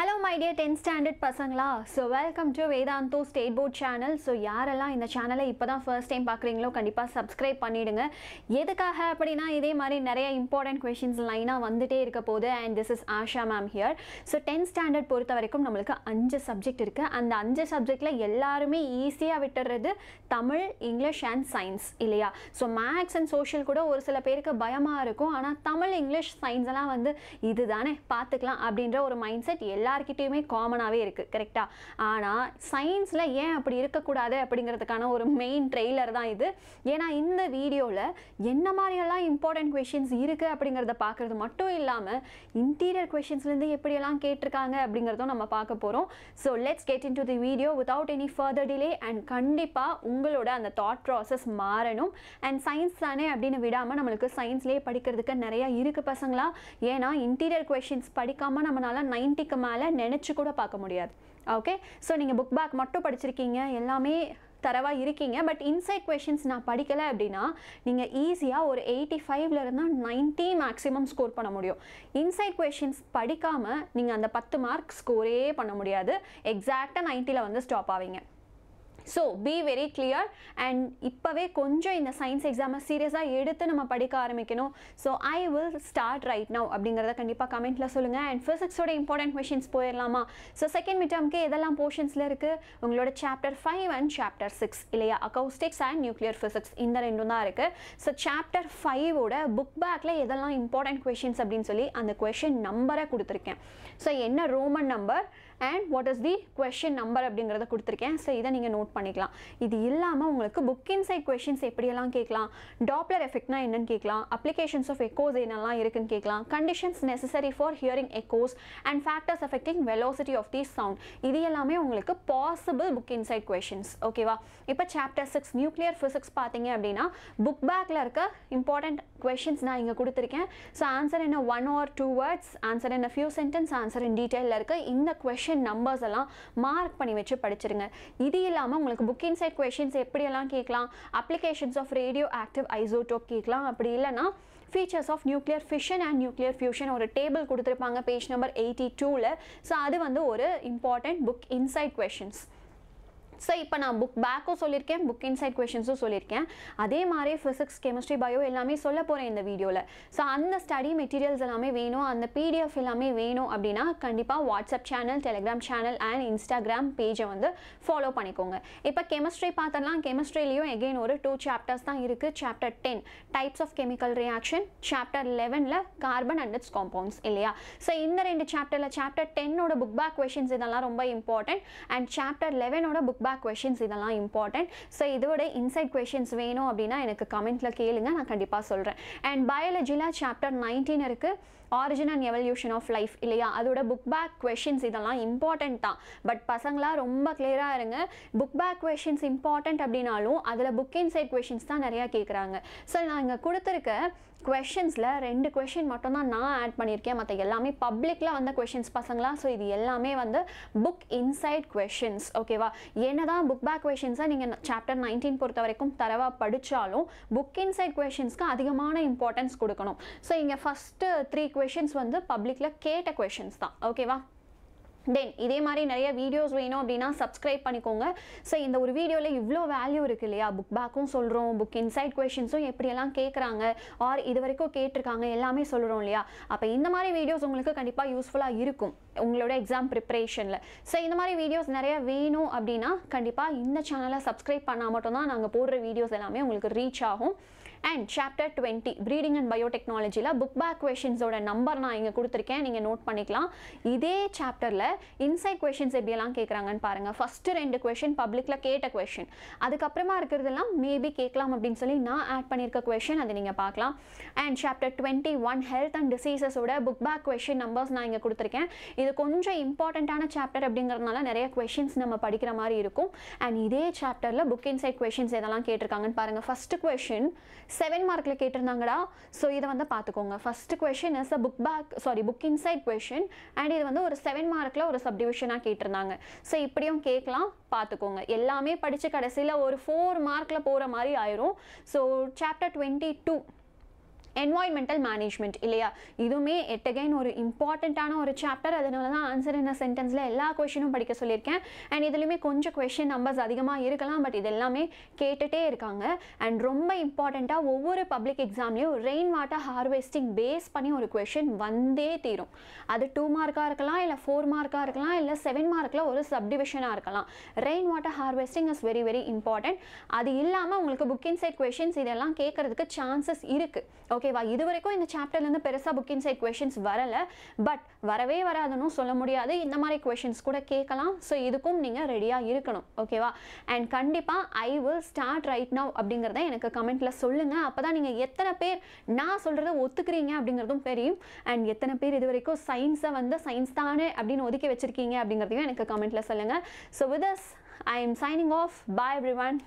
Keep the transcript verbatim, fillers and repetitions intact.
Hello my dear tenth standard பசங்களா, so welcome to Vedantu State Board channel. So யாரெல்லாம் இந்த சேனலை இப்பதான் first time பார்க்குறீங்களோ கண்டிப்பா subscribe பண்ணிடுங்க. எதுக்காக அப்படினா இதே மாதிரி நிறைய important questions லைனா வந்துட்டே இருக்க போகுது. And this is Asha Ma'am here. So tenth standard பொறுத்த வரைக்கும் நமக்கு அஞ்சு subject இருக்கு. அந்த அஞ்சு subjectல எல்லாருமே ஈஸியா விட்டுறது தமிழ், இங்கிலீஷ் and சயின்ஸ் இல்லையா? So maths and social கூட ஒரு சில பேருக்கு பயமா இருக்கும். ஆனா தமிழ், இங்கிலீஷ், சயின்ஸ் எல்லாம் வந்து இதுதானே பார்த்துக்கலாம் அப்படிங்கற ஒரு மைண்ட் செட் எல்லார்கிட்டயுமே காமனாவே இருக்கு, கரெக்ட்டா? ஆனா சயின்ஸ்ல ஏன் அப்படி இருக்க கூடாது அப்படிங்கிறதுக்கான ஒரு மெயின் ட்ரெய்லர் தான் இது. ஏனா இந்த வீடியோல என்ன மாதிரி எல்லாம் இம்பார்ட்டன்ட் क्वेश्चंस இருக்கு அப்படிங்கறத பாக்குறது மட்டும் இல்லாம இன்டீரியர் क्वेश्चंसல இருந்து எப்படி எல்லாம் கேட்டிருக்காங்க அப்படிங்கறதும் நம்ம பார்க்க போறோம். So let's get into the video without any further delay. And கண்டிப்பா உங்களோட அந்த thought process மாறணும். And சயின்ஸ் தானே அப்படினு விடாம நமக்கு சயின்ஸ்லயே படிக்கிறதுக்கு நிறைய இருக்கு பசங்களா. ஏனா இன்டீரியர் क्वेश्चंस படிக்காம நம்மனால ninety மேல நினைச்சு கூட பார்க்க முடியாது. ஓகே, சோ நீங்க புக் பேக் மட்டும் படிச்சிருக்கீங்க, எல்லாமே தரவா இருக்கீங்க, பட் இன்சைட் क्वेश्चंस நான் படிக்கல அப்படினா நீங்க ஈஸியா ஒரு eighty-five ல இருந்து ninety மேக்ஸिमम ஸ்கோர் பண்ண முடியும். இன்சைட் क्वेश्चंस படிக்காம நீங்க அந்த ten மார்க் ஸ்கோரே பண்ண முடியாது. எக்ஸாக்ட்டா ninety ல வந்து ஸ்டாப் ஆவீங்க. So be very clear. And இப்பவே கொஞ்சம் இந்த சயின்ஸ் எக்ஸாமை சீரியஸா எடுத்து நம்ம படிக்க ஆரம்பிக்கணும். So I will start right now அப்படிங்கறத கண்டிப்பா கமெண்ட்ல சொல்லுங்க. And physics ஓட இம்பார்ட்டன்ட் क्वेश्चंस போயிரலாமா? So second midtermக்கு எதெல்லாம் போர்ஷன்ஸ்ல இருக்கு? உங்களோட chapter five and chapter six இல்லையா? acoustics and nuclear physics இந்த ரெண்டும் தான் இருக்கு. So chapter five ஓட book backல எதெல்லாம் இம்பார்ட்டன்ட் क्वेश्चंस அப்படினு சொல்லி அந்த क्वेश्चन நம்பரை கொடுத்திருக்கேன். So என்ன Roman number and what is the question number அப்படிங்கறத கொடுத்திருக்கேன். So இத நீங்க நோட் பண்ணிக்கலாம். இது இல்லாம உங்களுக்கு book inside questions எப்படி எல்லாம் கேக்கலாம், Doppler effect னா என்னன்னு கேக்கலாம், applications of echoes என்னெல்லாம் இருக்குன்னு கேக்கலாம், conditions necessary for hearing echoes and factors affecting velocity of the sound, இது எல்லாமே உங்களுக்கு possible book inside questions. ஓகேவா? இப்போ chapter six nuclear physics பாத்தீங்க அப்படினா book backல இருக்க important questions நான் இங்க கொடுத்திருக்கேன். So answer in a one or two words, answer in a few sentence, answer in detailல இருக்க இந்த question numbers எல்லாம் mark பண்ணி வெச்சு படிச்சிருங்க. இது இல்லாம உங்களுக்கு book inside questions எப்படி எல்லாம் கேக்கலாம், applications of radioactive isotope கேக்கலாம், அப்படி இல்லனா features of nuclear fission and nuclear fusion ஒரு table கொடுத்திருப்பாங்க page number eighty-two ல. So அது வந்து ஒரு important book inside questions. So இப்போ நான் book back-ஓ சொல்லிருக்கேன், book inside questions-ஓ சொல்லிருக்கேன், அதே மாதிரி physics, chemistry, bio எல்லாமே சொல்ல போறேன் இந்த வீடியோல. So அந்த study materials எல்லாமே வேணும், அந்த P D F எல்லாமே வேணும் அப்படினா கண்டிப்பா WhatsApp channel, Telegram channel and Instagram page-ஐ வந்து follow பண்ணிக்கோங்க. இப்போ chemistry பார்த்தறலாம். chemistry-லயும் again ஒரு two chapters தான் இருக்கு. chapter ten types of chemical reaction, chapter eleven ல carbon and its compounds இல்லையா? So இந்த ரெண்டு chapter-ல chapter ten ஓட book back questions இதெல்லாம் ரொம்ப important and chapter eleven ஓட book questions இதெல்லாம் இம்பார்ட்டன்ட். சோ இதோட இன்சைட் क्वेश्चंस வேணும் அப்படினா எனக்கு கமெண்ட்ல கேளுங்க, நான் கண்டிப்பா சொல்றேன். And biologyல chapter nineteen இருக்கு, Origin and Evolution of Life இல்லையா? அதோட book back questions இதெல்லாம் இம்பார்ட்டன்ட் தான். பட் பசங்களா ரொம்ப கிளியரா இருங்க, book back questions இம்பார்ட்டன்ட் அப்படினாலும் அதுல book inside questions தான் நிறைய கேக்குறாங்க. சோ நான் இங்க கொடுத்திருக்க क्वेश्चंसல ரெண்டு क्वेश्चन மட்டும் தான் நான் ஆட் பண்ணிருக்கேன், மத்த எல்லாமே பப்ளிக்ல வந்த क्वेश्चंस பசங்களா. சோ இது எல்லாமே வந்து book inside questions. ஓகேவா? என்னதான் book back questions நீங்க chapter nineteen பொறுத்த வரைக்கும் தரவா படிச்சாலும் book inside questionsக்கு அதிகமான importance கொடுக்கணும். சோ இங்க first three questions வந்து பப்ளிக்ல கேட்ட questions தான். ஓகேவா? தென் இதே மாதிரி நிறைய வீடியோஸ் வேணும் அப்படின்னா சப்ஸ்கிரைப் பண்ணிக்கோங்க. ஸோ இந்த ஒரு வீடியோவில் இவ்வளோ வேல்யூ இருக்கு இல்லையா? புக் பேக்கும் சொல்கிறோம், புக் இன்சைட் கொஷின்ஸும் எப்படியெல்லாம் கேட்குறாங்க ஆர் இது வரைக்கும் கேட்டிருக்காங்க எல்லாமே சொல்கிறோம் இல்லையா? அப்போ இந்த மாதிரி வீடியோஸ் உங்களுக்கு கண்டிப்பாக யூஸ்ஃபுல்லாக இருக்கும் உங்களோட எக்ஸாம் ப்ரிப்ரேஷனில். ஸோ இந்த மாதிரி வீடியோஸ் நிறையா வேணும் அப்படின்னா கண்டிப்பாக இந்த சேனலை சப்ஸ்கிரைப் பண்ணால் மட்டும்தான் நாங்கள் போடுற வீடியோஸ் எல்லாமே உங்களுக்கு ரீச் ஆகும். And chapter twenty breeding and biotechnology la book back questions oda number na inga kuduthirken, neenga note panikalam. Idhe chapter la inside questions eppadi ella kekranga nu parunga. First rendu question public la keta question, adukapprama irukiradella maybe kekalam appdin solli na add panirka question adha neenga paakalam. And chapter twenty-one health and diseases oda book back question numbers na inga kuduthirken. Idu konja important ana chapter abdingiradnala nariya questions nama padikira mari irukum. And idhe chapter la book inside questions edala ketirukanga nu parunga. First question seven மார்க்ல கேட்டிருந்தாங்கடா. So இத வந்து பாத்துக்கோங்க. First question is a book back sorry book inside question and இது வந்து ஒரு seven மார்க்ல ஒரு sub டிவிஷனா கேட்டிருந்தாங்க. சோ இப்படியும் கேக்கலாம், பாத்துக்கோங்க. எல்லாமே படிச்சு கடைசில ஒரு four மார்க்ல போற மாதிரி ஆயிரும். So chapter twenty-two environmental management இல்லையா. இதுமே yet again ஒரு இம்பார்ட்டன்ட்டான ஒரு சாப்டர். அதனால தான் ஆன்சர் இன் a சென்டென்ஸ்ல எல்லா क्वेश्चनும் படிக்க சொல்லியிருக்கேன். and இதிலுமே கொஞ்சம் क्वेश्चन நம்பர்ஸ் அதிகமா இருக்கலாம் பட் இதெல்லாம்மே கேட்டுட்டே இருக்காங்க. and ரொம்ப இம்பார்ட்டன்ட்டா ஒவ்வொரு பப்ளிக் எக்ஸாம்லயும் ரெயின் வாட்டர் ஹார்வெஸ்டிங் பேஸ் பண்ணி ஒரு क्वेश्चन வந்தே தீரும். அது two மார்க்கா இருக்கலாம் இல்ல four மார்க்கா இருக்கலாம் இல்ல seven மார்க்ல ஒரு சப் டிவிஷனா இருக்கலாம். Rain water harvesting is very very important. அது இல்லாம உங்களுக்கு book inside questions இதெல்லாம் கேக்குறதுக்கு chances இருக்கு. ஓகேவா? இதுவரைக்கும் இந்த chapterல இருந்து பெருசா book inside questions வரல. பட் வரவே வராதுன்னு சொல்ல முடியாது. இந்த மாதிரி questions கூட கேக்கலாம். சோ இதுக்கும் நீங்க ரெடியா இருக்கணும். ஓகேவா? and கண்டிப்பா I will start right now அப்படிங்கறதை எனக்கு கமெண்ட்ல சொல்லுங்க. அப்பதான் நீங்க எத்தனை பேர் நான் சொல்றதை ஒத்துக்கிறீங்க அப்படிங்கறதும் தெரியும். and எத்தனை பேர் இதுவரைக்கும் சயின்ஸை வந்து சயின்ஸ் தானே அப்படினு ஒதுக்கி வச்சிருக்கீங்க அப்படிங்கறதையும் எனக்கு கமெண்ட்ல சொல்லுங்க. so with this I am signing off. Bye everyone.